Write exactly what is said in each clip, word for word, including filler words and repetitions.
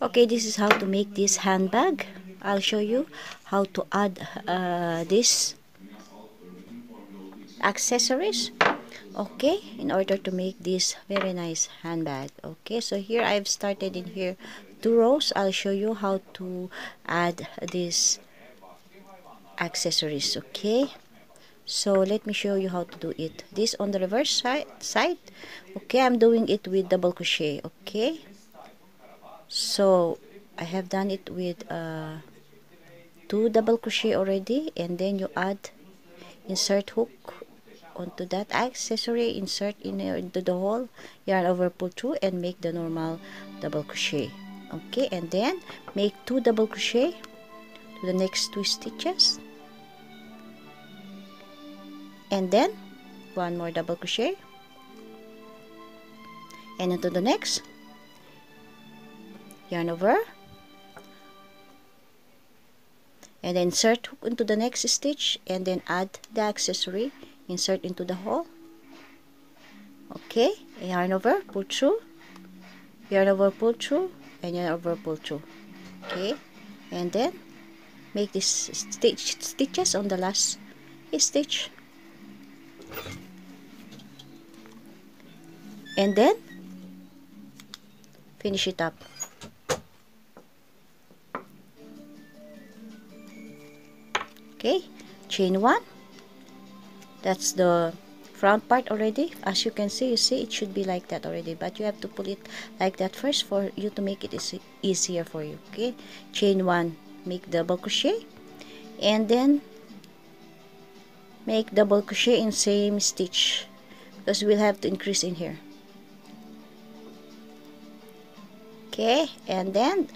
Okay, this is how to make this handbag. I'll show you how to add uh, this accessories, okay, in order to make this very nice handbag. Okay, so here I've started in here two rows. I'll show you how to add these accessories. Okay, so let me show you how to do it. This on the reverse side side. Okay, I'm doing it with double crochet. Okay, so I have done it with uh, two double crochet already, and then you add insert hook onto that accessory, insert in uh, into the hole, yarn over, pull through, and make the normal double crochet. Okay, and then make two double crochet to the next two stitches, and then one more double crochet, and into the next, yarn over, and then insert hook into the next stitch, and then add the accessory, insert into the hole. Okay, yarn over, pull through, yarn over, pull through, and yarn over, pull through. Okay, and then make these stitch stitches on the last stitch, and then finish it up. Okay, chain one. That's the front part already. As you can see, you see it should be like that already, but you have to pull it like that first for you to make it easy, easier for you. Okay, chain one, make double crochet, and then make double crochet in same stitch, because we'll have to increase in here. Okay, and then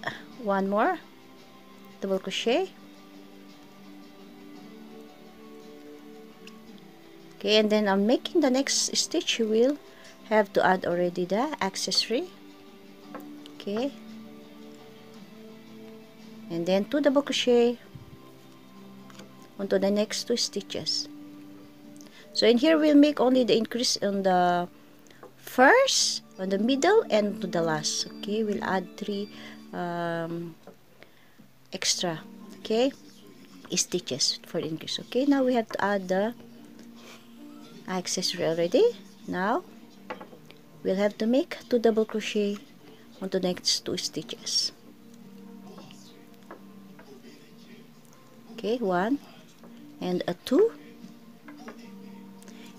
one more double crochet. Okay, and then I'm making the next stitch, you will have to add already the accessory. Okay, and then two double crochet onto the next two stitches. So in here we'll make only the increase on the first, on the middle, and to the last. Okay, we'll add three um, extra, okay, stitches for increase. Okay, now we have to add the accessory already. Now we'll have to make two double crochet onto the next two stitches. Okay, one and a two,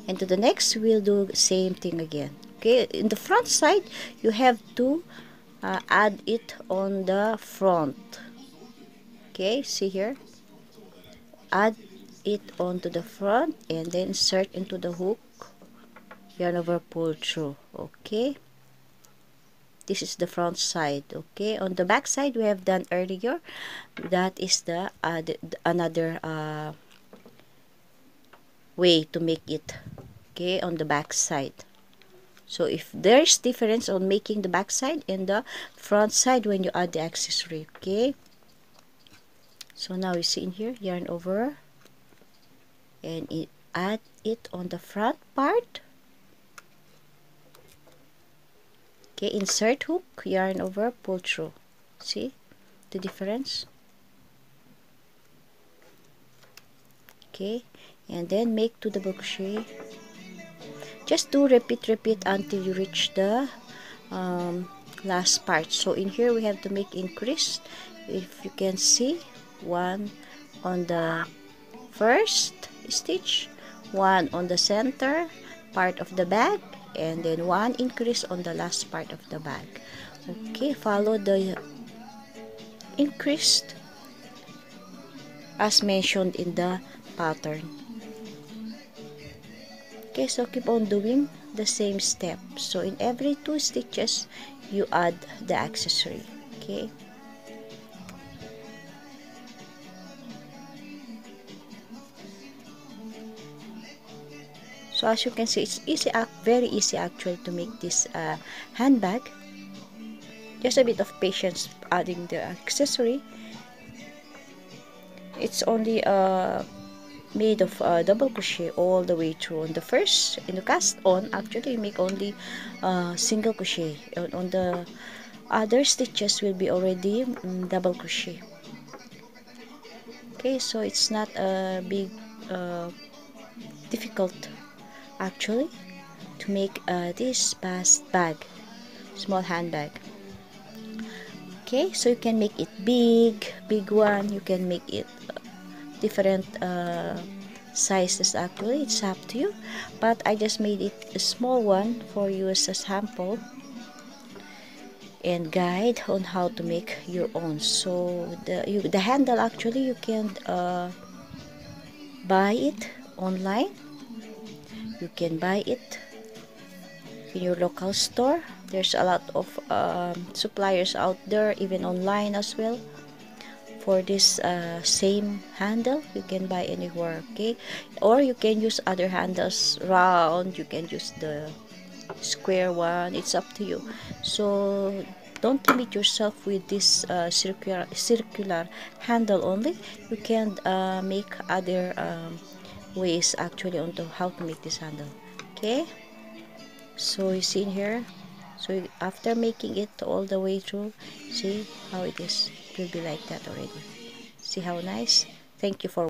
and to the next we'll do same thing again. Okay, in the front side you have to uh, add it on the front. Okay, see here, add it onto the front, and then insert into the hook, yarn over, pull through. Okay, this is the front side. Okay, on the back side we have done earlier, that is the, uh, the another uh, way to make it. Okay, on the back side. So if there's difference on making the back side and the front side when you add the accessory. Okay, so now you see in here, yarn over, and it, add it on the front part. Okay, insert hook, yarn over, pull through. See the difference? Okay, and then make two double crochet. Just do repeat repeat until you reach the um, last part. So in here we have to make increase. If you can see, one on the first stitch, one on the center part of the bag, and then one increase on the last part of the bag. Okay, follow the increase as mentioned in the pattern. Okay, so keep on doing the same step. So in every two stitches you add the accessory. Okay, so as you can see, it's easy, very easy actually to make this uh, handbag. Just a bit of patience adding the accessory. It's only uh, made of uh, double crochet all the way through. On the first, in the cast on, actually you make only uh, single crochet. On, on the other stitches will be already um, double crochet. Okay, so it's not a big uh, difficult actually to make uh, this past bag, small handbag. Okay, so you can make it big, big one. You can make it uh, different uh, sizes actually, it's up to you, but I just made it a small one for you as a sample and guide on how to make your own. So the you, the handle actually you can uh, buy it online, you can buy it in your local store. There's a lot of um, suppliers out there, even online as well, for this uh, same handle. You can buy anywhere, okay? Or you can use other handles, round, you can use the square one, it's up to you. So don't limit yourself with this uh, circular circular handle only. You can uh, make other um, ways actually on to how to make this handle. Okay, so you see in here, so after making it all the way through, see how it is, it will be like that already. See how nice. Thank you for